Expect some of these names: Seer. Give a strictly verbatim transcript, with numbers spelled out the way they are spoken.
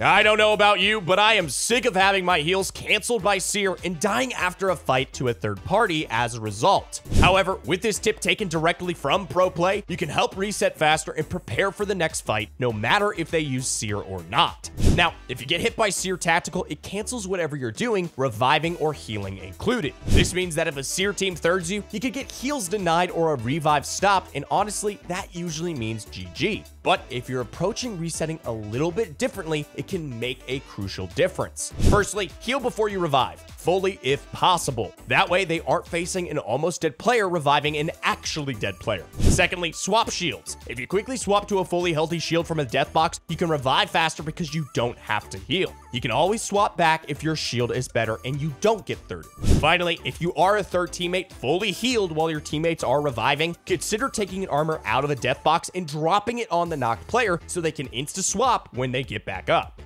I don't know about you, but I am sick of having my heals canceled by Seer and dying after a fight to a third party as a result. However, with this tip taken directly from Pro Play, you can help reset faster and prepare for the next fight, no matter if they use Seer or not. Now, if you get hit by Seer Tactical, it cancels whatever you're doing, reviving or healing included. This means that if a Seer team thirds you, you could get heals denied or a revive stopped, and honestly, that usually means G G. But if you're approaching resetting a little bit differently, it can make a crucial difference. Firstly, heal before you revive, fully if possible. That way they aren't facing an almost dead player reviving an actually dead player. Secondly, swap shields. If you quickly swap to a fully healthy shield from a death box, you can revive faster because you don't have to heal. You can always swap back if your shield is better and you don't get thirded. Finally, if you are a third teammate fully healed while your teammates are reviving, consider taking an armor out of a death box and dropping it on the knocked player so they can insta-swap when they get back up.